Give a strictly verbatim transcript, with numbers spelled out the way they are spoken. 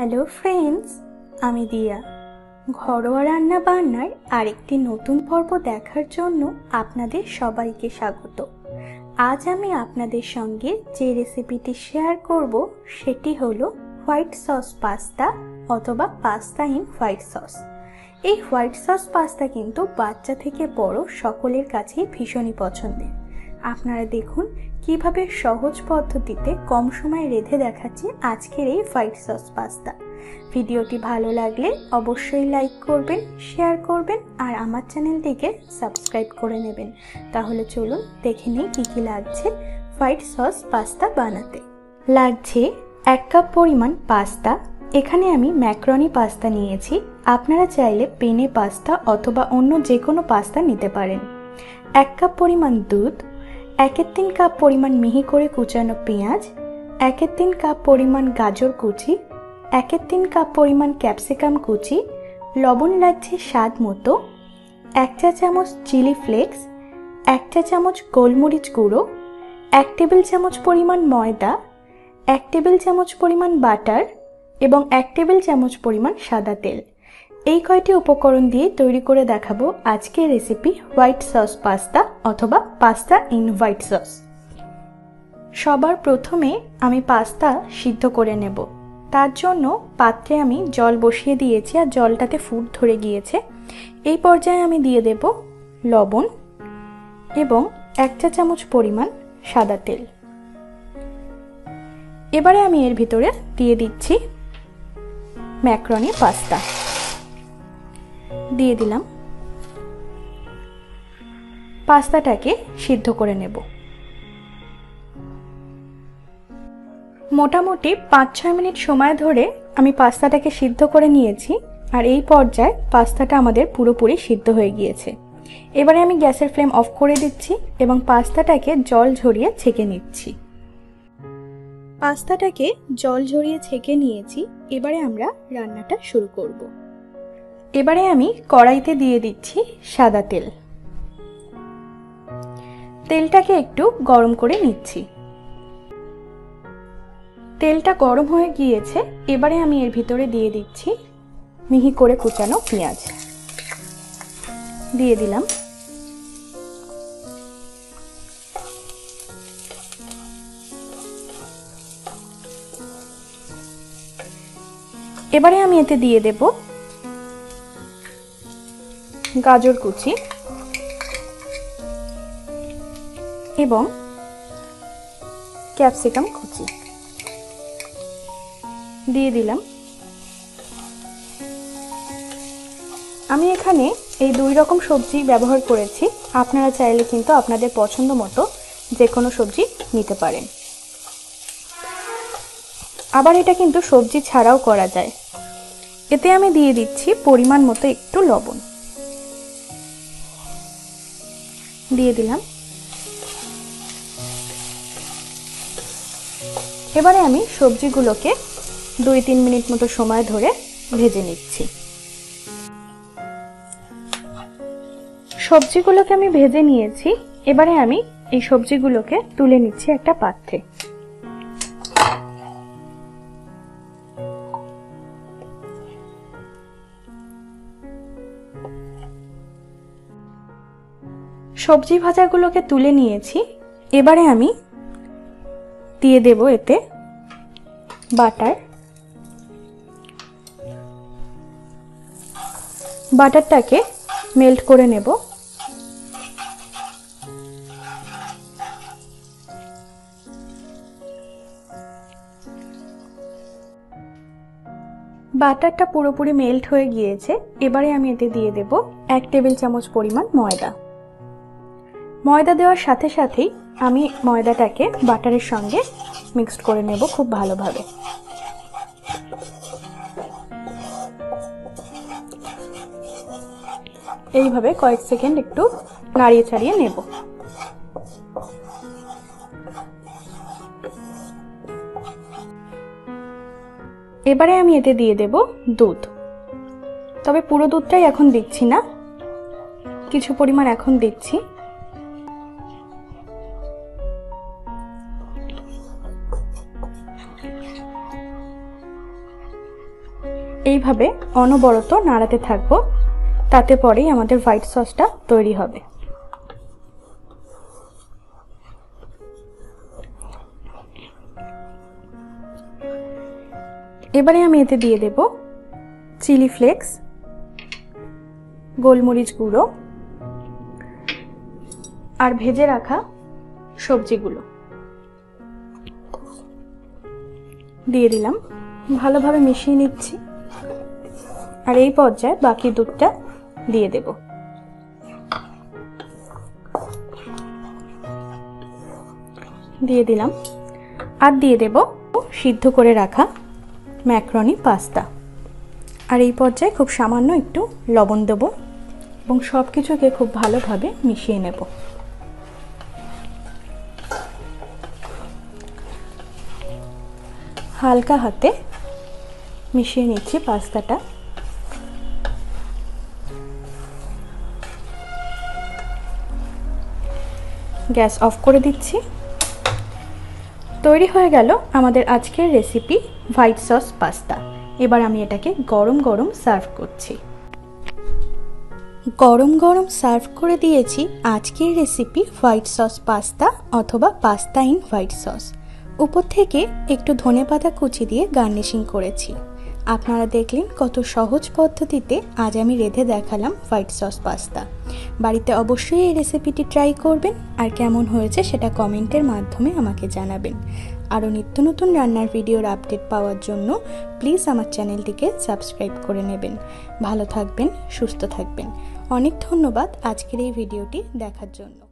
Hello friends, आमी दिया घरोया रान्ना बान्नार आरेकटी नतून पर्व देखार जोन्नो आपनादेर सबाइके स्वागत। आज आमी आपनादेर संगे जे रेसिपिटी शेयर करब सेटी हलो व्हाइट सस पास्ता अथवा पास्ता इन व्हाइट सस। ये व्हाइट सस पास्ता किन्तु बाच्चा थेके बड़ो सकलेर काछेई भीषणई पछंदेर। आपनारा देखुन কিভাবে সহজ পদ্ধতিতে কম সময়ে রেঁধে দেখাচ্ছি আজকের এই হোয়াইট সস পাস্তা। ভিডিওটি ভালো লাগলে অবশ্যই লাইক করবেন, শেয়ার করবেন আর আমার চ্যানেলটিকে সাবস্ক্রাইব করে নেবেন। তাহলে চলুন দেখে নিই কী কী লাগছে হোয়াইট সস পাস্তা বানাতে। লাগছে এক কাপ পরিমাণ পাস্তা। এখানে আমি ম্যাকারনি পাস্তা নিয়েছি, আপনারা চাইলে পেনে পাস্তা অথবা অন্য যে কোনো পাস্তা নিতে পারেন। এক কাপ পরিমাণ দুধ, एक तीन कप परिमाण मिहि करे कुचानो पेंयाज, एक तीन कप परिमाण गाजर कुचि, एक तीन कप परिमाण कैप्सिकम कुचि, लवण लागछे स्वाद मतो, एक चा चामच चिली फ्लेक्स, एक चा चामच गोलमरिच गुड़ो, एक टेबिल चामच परिमाण मयदा, एक टेबिल चामच परिमाण बाटार एबं एक टेबिल चामच परिमाण सादा तेल। এই কয়টি উপকরণ দিয়ে তৈরি করে দেখাবো আজকের রেসিপি হোয়াইট সস পাস্তা অথবা পাস্তা ইন হোয়াইট সস। সবার প্রথমে আমি পাস্তা সিদ্ধ করে নেব। তার জন্য পাত্রে আমি জল বসিয়ে দিয়েছি আর জলটাতে ফুট ধরে গিয়েছে। এই পর্যায়ে আমি দিয়ে দেব লবণ এবং এক চা চামচ পরিমাণ সাদা তেল। এবারে আমি এর ভিতরে দিয়ে দিচ্ছি ম্যাকারনি পাস্তা। দিয়ে দিলাম, পাস্তাটাকে সিদ্ধ করে নেব। মোটামুটি পাঁচ ছয় মিনিট সময় ধরে আমি পাস্তাটাকে সিদ্ধ করে নিয়েছি আর এই পর্যায়ে পাস্তাটা আমাদের পুরোপুরি সিদ্ধ হয়ে গিয়েছে। এবারে আমি গ্যাসের ফ্লেম অফ করে দিচ্ছি এবং পাস্তাটাকে জল ঝরিয়ে ছেঁকে নিচ্ছি। পাস্তাটাকে জল ঝরিয়ে ছেঁকে নিয়েছি, এবারে আমরা রান্নাটা শুরু করব। এবারে আমি কড়াইতে দিয়ে দিচ্ছি সাদা তেল। তেলটাকে একটু গরম করে নিচ্ছি। তেলটা গরম হয়ে গিয়েছে, এবারে আমি এর ভিতরে দিয়ে দিচ্ছি মিহি করে কুচানো পেঁয়াজ। দিয়ে দিলাম, এবারে আমি এতে দিয়ে দেব গাজর কুচি এবং ক্যাপসিকাম কুচি। দিয়ে দিলাম, আমি এখানে এই দুই রকম সবজি ব্যবহার করেছি, আপনারা চাইলে কিন্তু আপনাদের পছন্দ মতো যে কোনো সবজি নিতে পারেন। আবার এটা কিন্তু সবজি ছাড়াও করা যায়। এতে আমি দিয়ে দিচ্ছি পরিমাণ মতো একটু লবণ। দিয়ে দিলাম, এবারে আমি সবজিগুলোকে দুই তিন মিনিট মতো সময় ধরে ভেজে নিচ্ছি। সবজিগুলোকে আমি ভেজে নিয়েছি, এবারে আমি এই সবজিগুলোকে তুলে নিচ্ছি একটা পাত্রে। সবজি ভাজাগুলোকে তুলে নিয়েছি, এবারে আমি দিয়ে দেব এতে বাটার। বাটারটাকে মেল্ট করে নেব। বাটারটা পুরোপুরি মেল্ট হয়ে গিয়েছে, এবারে আমি এতে দিয়ে দেব এক টেবিল চামচ পরিমাণ ময়দা। ময়দা দেওয়ার সাথে সাথেই আমি ময়দাটাকে বাটারের সঙ্গে মিক্সড করে নেব খুব ভালোভাবে। এইভাবে কয়েক সেকেন্ড একটু নাড়িয়ে চাড়িয়ে নেব। এবারে আমি এতে দিয়ে দেব দুধ। তবে পুরো দুধটাই এখন দিচ্ছি না, কিছু পরিমাণ এখন দিচ্ছি। এইভাবে অনবরত নাড়াতে থাকবো, তাতে পরেই আমাদের হোয়াইট সসটা তৈরি হবে। এবারে আমি এতে দিয়ে দেব চিলি ফ্লেক্স, গোলমরিচ গুঁড়ো আর ভেজে রাখা সবজিগুলো দিয়ে দিলাম, ভালোভাবে মিশিয়ে নিচ্ছি। আর এই পর্যায়ে বাকি দুধটা দিয়ে দেব। দিয়ে দিলাম আর দিয়ে দেব সিদ্ধ করে রাখা ম্যাকরনি পাস্তা। আর এই পর্যায়ে খুব সামান্য একটু লবণ দেব এবং সব কিছুকে খুব ভালোভাবে মিশিয়ে নেব। হালকা হাতে মিশিয়ে নিচ্ছি পাস্তাটা। গ্যাস অফ করে দিচ্ছি। তৈরি হয়ে গেল আমাদের আজকের রেসিপি হোয়াইট সস পাস্তা। এবার আমি এটাকে গরম গরম সার্ভ করছি। গরম গরম সার্ভ করে দিয়েছি আজকের রেসিপি হোয়াইট সস পাস্তা অথবা পাস্তা ইন হোয়াইট সস। উপর থেকে একটু ধনেপাতা কুচি দিয়ে গার্নিশিং করেছি। আপনারা দেখলেন কত সহজ পদ্ধতিতে আজ আমি রেঁধে দেখালাম হোয়াইট সস পাস্তা। বাড়িতে অবশ্যই এই রেসিপিটি ট্রাই করবেন আর কেমন হয়েছে সেটা কমেন্টের মাধ্যমে আমাকে জানাবেন। আরও নিত্য নতুন রান্নার ভিডিওর আপডেট পাওয়ার জন্য প্লিজ আমার চ্যানেলটিকে সাবস্ক্রাইব করে নেবেন। ভালো থাকবেন, সুস্থ থাকবেন। অনেক ধন্যবাদ আজকের এই ভিডিওটি দেখার জন্য।